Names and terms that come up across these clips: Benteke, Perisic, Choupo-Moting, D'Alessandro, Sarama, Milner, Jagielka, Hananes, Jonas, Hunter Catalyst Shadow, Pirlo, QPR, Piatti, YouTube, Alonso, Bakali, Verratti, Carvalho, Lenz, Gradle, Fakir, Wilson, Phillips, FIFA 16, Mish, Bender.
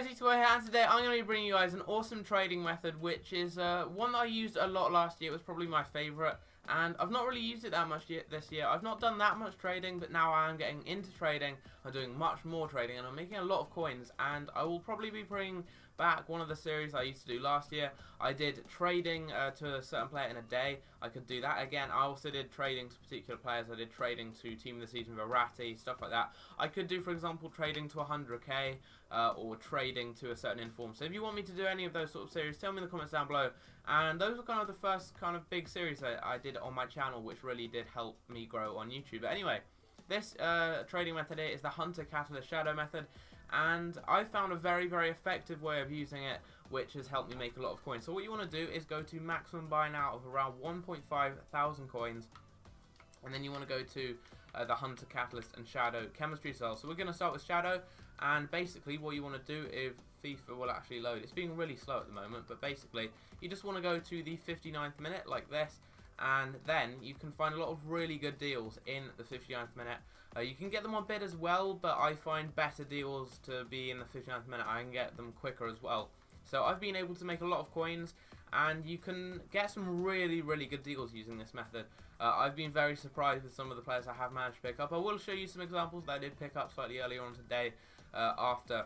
guys, it's Go Ahead, and today I'm going to be bringing you guys an awesome trading method, which is one that I used a lot last year. It was probably my favourite, and I've not really used it that much this year. I've not done that much trading, but now I am getting into trading. I'm doing much more trading, and I'm making a lot of coins, and I will probably be bringing back one of the series I used to do last year. I did trading to a certain player in a day. I could do that again. I also did trading to particular players. I did trading to Team of the Season, Verratti, stuff like that. I could do, for example, trading to 100k or trading to a certain inform. So if you want me to do any of those sort of series, tell me in the comments down below. And those were kind of the first kind of big series that I did on my channel, which really did help me grow on YouTube. But anyway, this trading method here is the Hunter Catalyst Shadow method. And I found a very, very effective way of using it, which has helped me make a lot of coins. So what you want to do is go to maximum buy now of around 1,500 coins, and then you want to go to the Hunter Catalyst and Shadow chemistry cells. So we're going to start with Shadow, and basically what you want to do, if FIFA will actually load, it's being really slow at the moment, but basically you just want to go to the 59th minute like this, and then you can find a lot of really good deals in the 59th minute. You can get them on bid as well, but I find better deals to be in the 59th minute. I can get them quicker as well. So I've been able to make a lot of coins, and you can get some really good deals using this method. I've been very surprised with some of the players I have managed to pick up. I will show you some examples that I did pick up slightly earlier on today after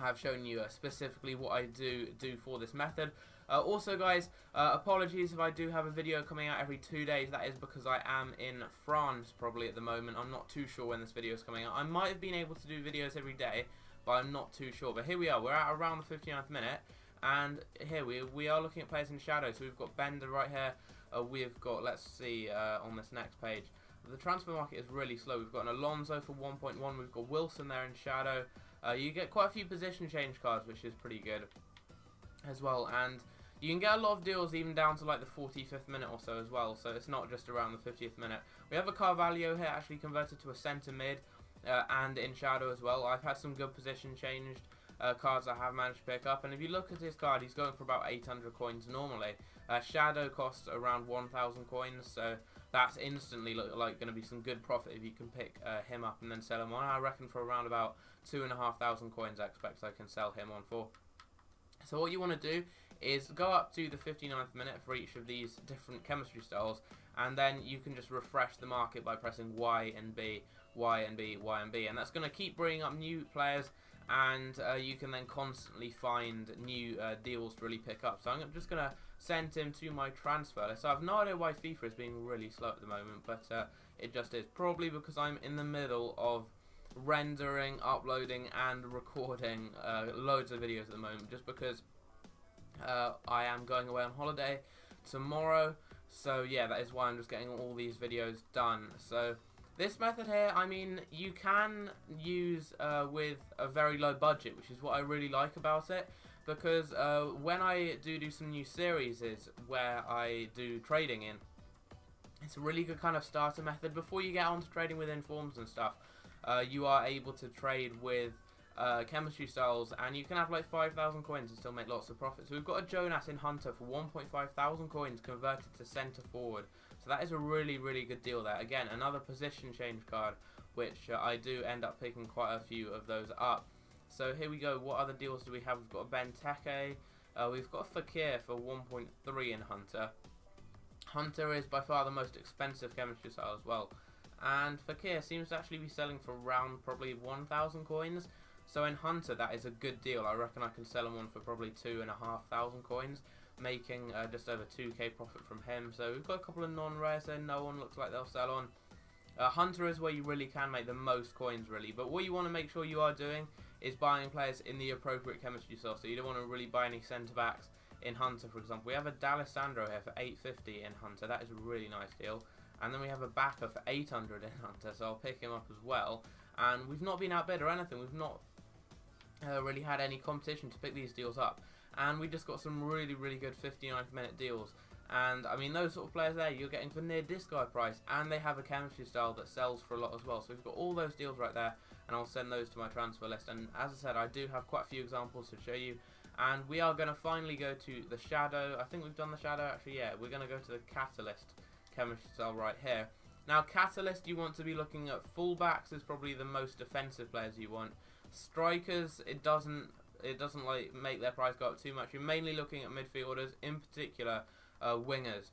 I've shown you specifically what I do for this method. Also guys, apologies if I do have a video coming out every 2 days. That is because I am in France probably at the moment. I'm not too sure when this video is coming out. I might have been able to do videos every day, but I'm not too sure. But here we are, we're at around the 59th minute, and here we are looking at players in Shadow. So we've got Bender right here, we've got, let's see, on this next page, the transfer market is really slow. We've got an Alonso for 1.1, we've got Wilson there in Shadow. You get quite a few position change cards, which is pretty good as well, and you can get a lot of deals even down to like the 45th minute or so as well, so it's not just around the 50th minute. We have a Carvalho here actually converted to a centre mid and in Shadow as well. I've had some good position changed cards I have managed to pick up, and if you look at his card, he's going for about 800 coins normally. Shadow costs around 1,000 coins, so that's instantly like going to be some good profit if you can pick him up and then sell him on. I reckon for around about 2,500 coins I expect I can sell him on for. So what you want to do is go up to the 59th minute for each of these different chemistry styles, and then you can just refresh the market by pressing Y and B, Y and B, Y and B, and that's going to keep bringing up new players, and you can then constantly find new deals to really pick up. So I'm just going to send him to my transfer list. So I have no idea why FIFA is being really slow at the moment, but it just is. Probably because I'm in the middle of rendering, uploading, and recording loads of videos at the moment, just because I am going away on holiday tomorrow. So yeah, that is why I'm just getting all these videos done. So this method here, I mean, you can use with a very low budget, which is what I really like about it, because when I do some new series where I do trading in, it's a really good kind of starter method. Before you get onto trading with informs and stuff, you are able to trade with chemistry styles, and you can have like 5,000 coins and still make lots of profits. So we've got a Jonas in Hunter for 1,500 coins converted to centre forward, so that is a really good deal there. Again, another position change card, which I do end up picking quite a few of those up. So here we go, what other deals do we have? We've got a Benteke, we've got a Fakir for 1.3 in Hunter. Hunter is by far the most expensive chemistry style as well, and Fakir seems to actually be selling for around probably 1,000 coins. So in Hunter, that is a good deal. I reckon I can sell him one for probably 2,500 coins, making just over 2k profit from him. So we've got a couple of non-rares there, no one looks like they'll sell on. Hunter is where you really can make the most coins, really. But what you want to make sure you are doing is buying players in the appropriate chemistry source. So you don't want to really buy any centre-backs in Hunter, for example. We have a D'Alessandro here for 850 in Hunter. That is a really nice deal. And then we have a backer for 800 in Hunter, so I'll pick him up as well. And we've not been outbid or anything. We've not really had any competition to pick these deals up, and we just got some really good 59th minute deals. And I mean, those sort of players there you're getting for near discard price, and they have a chemistry style that sells for a lot as well. So we've got all those deals right there, and I'll send those to my transfer list. And as I said, I do have quite a few examples to show you, and we are going to finally go to the Shadow. I think we've done the Shadow actually. Yeah, we're going to go to the Catalyst chemistry style right here. Now Catalyst, you want to be looking at fullbacks is probably the most defensive players you want. Strikers, it doesn't it doesn't like make their price go up too much. You're mainly looking at midfielders, in particular wingers,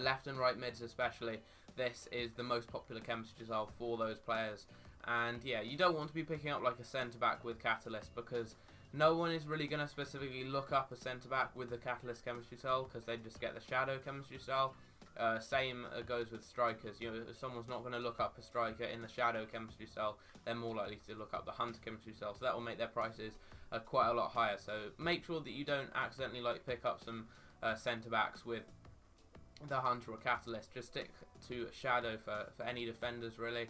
left and right mids especially. This is the most popular chemistry style for those players. And yeah, you don't want to be picking up like a centre-back with Catalyst, because no one is really going to specifically look up a centre-back with the Catalyst chemistry style, because they just get the Shadow chemistry style. Same goes with strikers. You know, if someone's not going to look up a striker in the Shadow chemistry style, they're more likely to look up the Hunter chemistry style, so that will make their prices quite a lot higher. So make sure that you don't accidentally like pick up some centre-backs with the Hunter or Catalyst. Just stick to Shadow for any defenders really.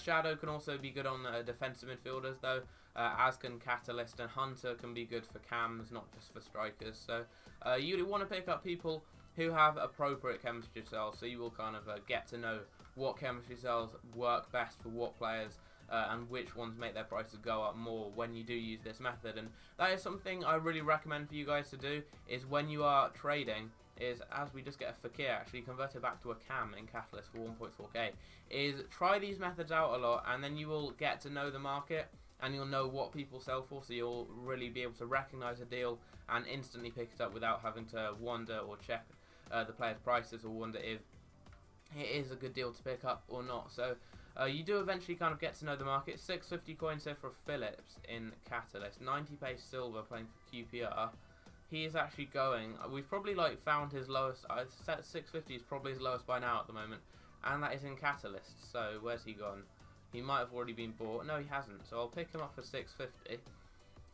Shadow can also be good on defensive midfielders though, as can Catalyst, and Hunter can be good for cams, not just for strikers. So you want to pick up people who have appropriate chemistry cells, so you will kind of get to know what chemistry cells work best for what players, and which ones make their prices go up more when you do use this method. And that is something I really recommend for you guys to do, is when you are trading, is as we just get a Fakir, actually convert it back to a cam in Catalyst for 1.4k, is try these methods out a lot, and then you will get to know the market and you'll know what people sell for, so you'll really be able to recognise a deal and instantly pick it up without having to wonder or check the player's prices or wonder if it is a good deal to pick up or not. So you do eventually kind of get to know the market. 650 coins here for Phillips in Catalyst, 90 pace silver playing for QPR. He is actually going, we've probably like found his lowest, I set 650 is probably his lowest by now at the moment, and that is in Catalyst. So where's he gone? He might have already been bought. No, he hasn't. So I'll pick him up for 650.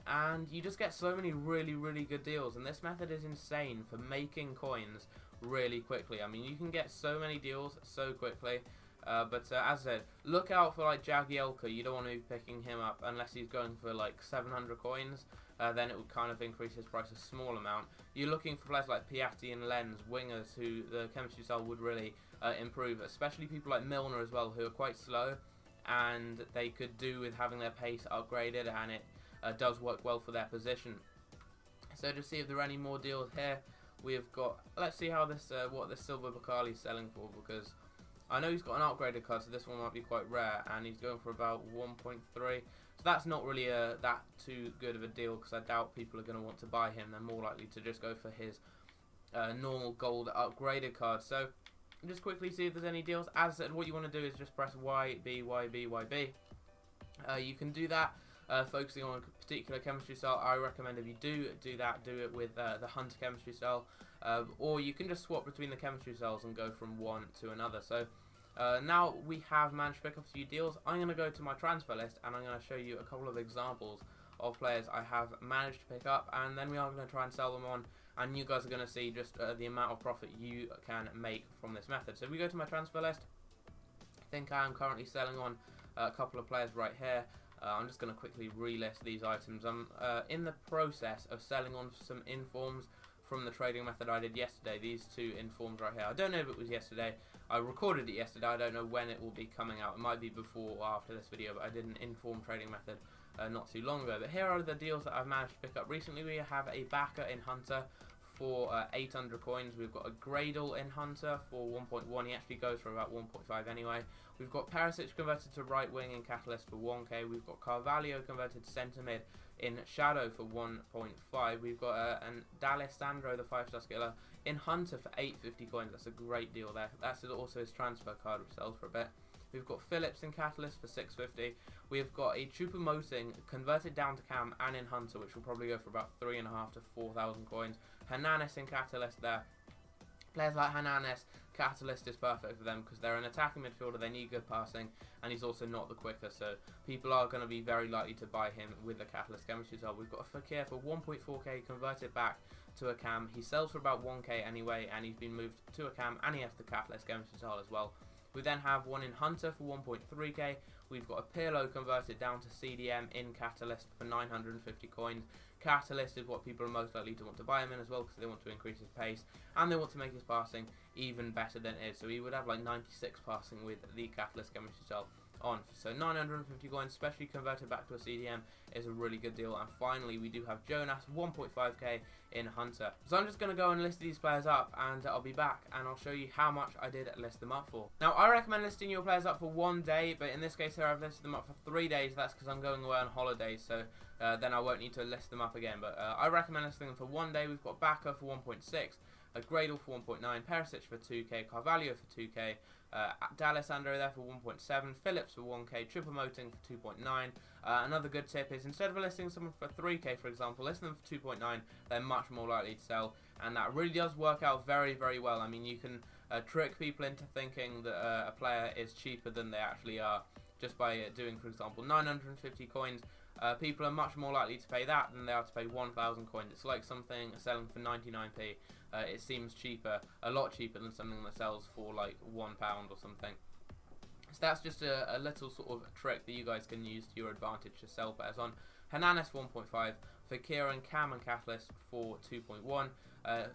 And you just get so many really good deals, and this method is insane for making coins really quickly. I mean, you can get so many deals so quickly. But as I said, look out for like Jagielka. You don't want to be picking him up unless he's going for like 700 coins. Then it would kind of increase his price a small amount. You're looking for players like Piatti and Lenz, wingers who the chemistry style would really improve, especially people like Milner as well, who are quite slow, and they could do with having their pace upgraded, and it does work well for their position. So to see if there are any more deals here, we've got, let's see how this what this silver Bakali is selling for, because I know he's got an upgraded card, so this one might be quite rare, and he's going for about 1.3. So that's not really that too good of a deal, because I doubt people are going to want to buy him. They're more likely to just go for his normal gold upgraded card. So just quickly see if there's any deals. As I said, what you want to do is just press YB. You can do that focusing on a particular chemistry style. I recommend if you do that, do it with the Hunter chemistry style, or you can just swap between the chemistry styles and go from one to another. So now we have managed to pick up a few deals. I'm going to go to my transfer list and I'm going to show you a couple of examples of players I have managed to pick up, and then we are going to try and sell them on, and you guys are going to see just the amount of profit you can make from this method. So if we go to my transfer list, I think I am currently selling on a couple of players right here. I'm just going to quickly relist these items. I'm in the process of selling on some informs from the trading method I did yesterday. These two informs right here. I don't know if it was yesterday. I recorded it yesterday. I don't know when it will be coming out. It might be before or after this video, but I did an inform trading method not too long ago. But here are the deals that I've managed to pick up recently. We have a backer in Hunter for 800 coins. We've got a Gradle in Hunter for 1.1. He actually goes for about 1.5 anyway. We've got Perisic converted to right wing in Catalyst for 1k. We've got Carvalho converted to centre mid in Shadow for 1.5. We've got an D'Alessandro, the 5-star skiller, in Hunter for 850 coins. That's a great deal there. That's also his transfer card, which sells for a bit. We've got Phillips in Catalyst for 650. We've got a Choupo-Moting converted down to cam and in Hunter, which will probably go for about 3,500 to 4,000 coins. Hananes in Catalyst there. Players like Hananes, Catalyst is perfect for them because they're an attacking midfielder, they need good passing, and he's also not the quicker, so people are going to be very likely to buy him with the Catalyst chemistry style. We've got a Fakir for 1.4k converted back to a cam. He sells for about 1k anyway, and he's been moved to a cam, and he has the Catalyst chemistry style as well. We then have one in Hunter for 1.3k. We've got a Pirlo converted down to CDM in Catalyst for 950 coins. Catalyst is what people are most likely to want to buy him in as well, because they want to increase his pace and they want to make his passing even better than it is. So he would have like 96 passing with the Catalyst chemistry style. on. So 950 coins, specially converted back to a CDM, is a really good deal. And finally, we do have Jonas, 1.5k in Hunter. So I'm just going to go and list these players up, and I'll be back and I'll show you how much I did list them up for. Now, I recommend listing your players up for 1 day, but in this case here, I've listed them up for 3 days. That's because I'm going away on holidays, so then I won't need to list them up again. But I recommend listing them for 1 day. We've got Bakali for 1.6, a Gradle for 1.9, Perisic for 2k, Carvalho for 2k, D'Alessandro there for 1.7, Phillips for 1k, Choupo-Moting for 2.9. Another good tip is, instead of listing someone for 3k, for example, list them for 2.9. They're much more likely to sell, and that really does work out very, very well. I mean, you can trick people into thinking that a player is cheaper than they actually are just by doing, for example, 950 coins. People are much more likely to pay that than they are to pay 1,000 coins. It's like something selling for 99p. It seems cheaper, a lot cheaper than something that sells for like £1 or something. So that's just a little sort of trick that you guys can use to your advantage to sell players on. Hananes 1.5, Fakir and Cam and Catalyst for 2.1,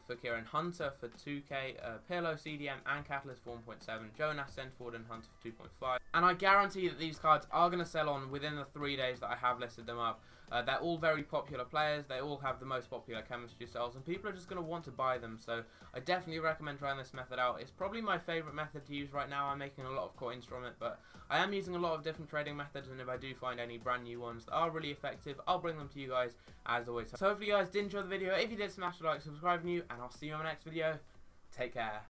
Fakir and Hunter for 2k, Pirlo, CDM and Catalyst for 1.7, Jonas, Centford and Hunter for 2.5. And I guarantee that these cards are going to sell on within the 3 days that I have listed them up. They're all very popular players, they all have the most popular chemistry styles, and people are just going to want to buy them, so I definitely recommend trying this method out. It's probably my favourite method to use right now. I'm making a lot of coins from it, but I am using a lot of different trading methods, and if I do find any brand new ones that are really effective, I'll bring them to you guys as always. So hopefully you guys did enjoy the video. If you did, smash the like, subscribe new, and I'll see you in my next video. Take care.